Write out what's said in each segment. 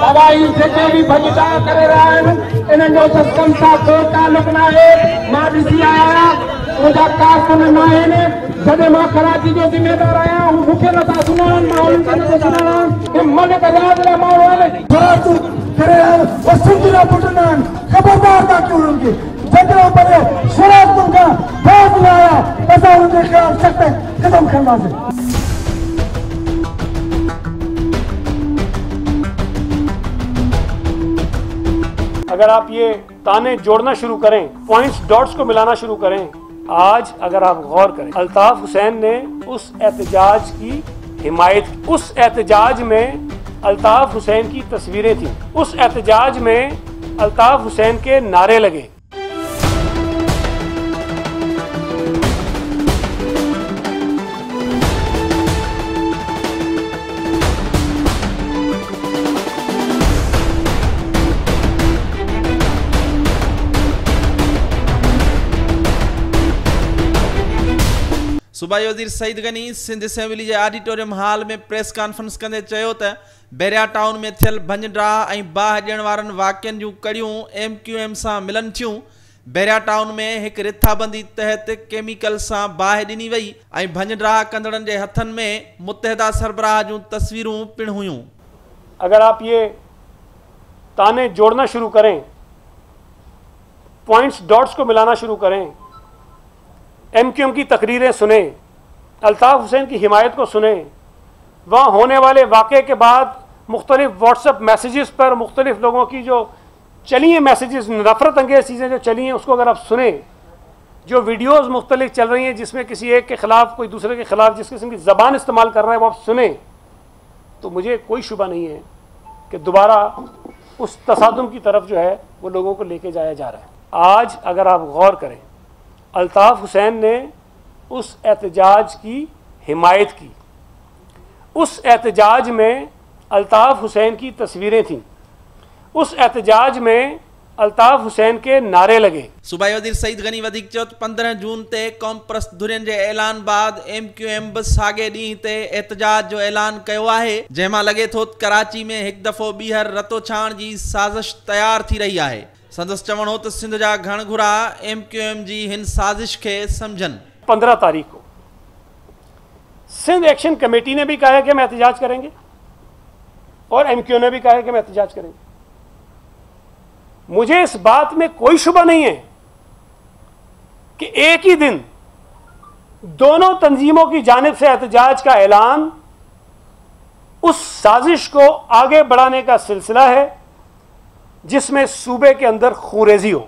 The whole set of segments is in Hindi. भी भगिता करे मां कराची जो जिम्मेदार आया मूंखे नथा सुनाइनि जगह पर शरारतों का बहुत लाया ऐसा उनके खिलाफ सख्त कदम करना चाहिए। अगर आप ये ताने जोड़ना शुरू करें, पॉइंट्स डॉट्स को मिलाना शुरू करें, आज अगर आप गौर करें अल्ताफ हुसैन ने उस एहतजाज की हिमायत, उस एहतजाज में अल्ताफ हुसैन की तस्वीरें थी, उस एहतजाज में अल्ताफ हुसैन के नारे लगे। सूबाई वजीर सईद गनी सिंध असेंबली के ऑडिटोरियम हॉल में प्रेस कॉन्फ्रेंस कंदे चयो त बेरिया टाउन में थियल भंजडा ऐं बाह ॾियण वारनि वाक़िअनि जूं कड़ियूं MQM सां मिलनि थियूं। बेरिया टाउन में हिकु रिथाबंदी तहत केमिकल सां बाह ॾिनी वई ऐं भंजडा कंदड़नि जे हथनि में मुत्तहिदा सरबराह जूं तस्वीरूं पिण हुयूं। अगर आप ये ताने जोड़ना शुरू करें, पॉइंट्स डॉट्स को मिलाना शुरू करें, MQM की तकरीरें सुने, अल्ताफ हुसैन की हिमायत को सुने, वहाँ होने वाले वाक़े के बाद मुख्तलिफ व्हाट्सएप मैसेजेस पर मुख्तलिफ लोगों की जो चली हैं मैसेजेस, नफरत अंगेज़ चीज़ें जो चली हैं उसको अगर आप सुने, जो वीडियोस मुख्तलिफ चल रही हैं जिसमें किसी एक के ख़िलाफ़ कोई दूसरे के ख़िलाफ़ जिस किस्म की ज़बान इस्तेमाल कर रहा है वो आप सुने, तो मुझे कोई शुबा नहीं है कि दोबारा उस तसादुम की तरफ जो है वो लोगों को लेके जाया जा रहा है। आज अगर आप गौर करें अल्ताफ हुसैन ने उस एहतजाज की हिमायत की, उस एहतजाज में अल्ताफ हुसैन की तस्वीरें थीं, उस एहतजाज में अल्ताफ हुसैन के नारे लगे। सूबाई वजीर सईद गनी वधीक चयो त 15 जून ते कौम परस्त धुरियन जे ऐलान बाद MQM बि साॻे ॾींहुं ते एहतजाज जो ऐलान कयो आहे, जंहिंमां लॻे थो कराची में हिकु दफ़ो ॿीहर रतो छाण जी साज़िश तयार थी रही आहे। संदसि चवणो त सिंध जा घणघुरा MQM जी हिन साज़िश खे समझनि। 15 तारीख़ को सिंध एक्शन कमेटी ने भी कहा है कि हम एहतजाज करेंगे और MQM ने भी कहा है कि हम एहतजाज करेंगे। मुझे इस बात में कोई शुबा नहीं है कि एक ही दिन दोनों तंजीमों की जानिब से एहतजाज का ऐलान उस साजिश को आगे बढ़ाने का सिलसिला है जिसमें सूबे के अंदर खूरेजी हो।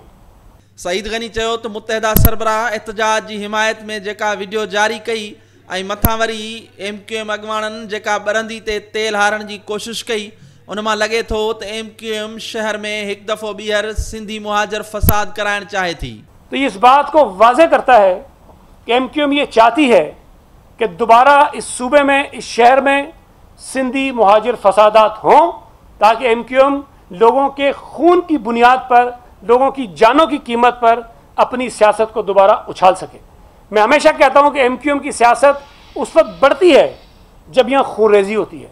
सईद गनी चयो तो मुत्तहिदा सरबराह एहतजाज की हिमायत में जेका वीडियो जारी कई ऐं मथां वरी MQM अगवाणनि जेका ॿरंदी ते तेल हारण की कोशिश कई, उन मां लॻे थो तो MQM शहर में एक दफ़ो ॿीहर सिंधी मुहाजर फसाद कराइण चाहे थी। तो ये इस बात को वाज़े करता है कि MQM ये चाहती है कि दोबारा इस सूबे में, इस शहर में सिंधी मुहाजर फसादात हों, ताकि MQM लोगों के खून की बुनियाद पर, लोगों की जानों की कीमत पर अपनी सियासत को दोबारा उछाल सके। मैं हमेशा कहता हूं कि MQM की सियासत उस वक्त बढ़ती है जब यहाँ खूनरेजी होती है।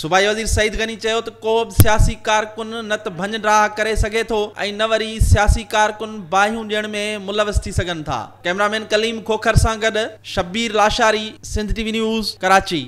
सूबाई वजीर सईद गनी चयो तो को बि सियासी कारकुन न त भंज राह करे सघे थो ऐं न वरी सियासी कारकुन बाहियूं ॾियण में मुलवस थी सघनि था। कैमरामैन कलीम खोखर सां गॾु शब्बीर लाशारी, सिंध TV न्यूज़, कराची।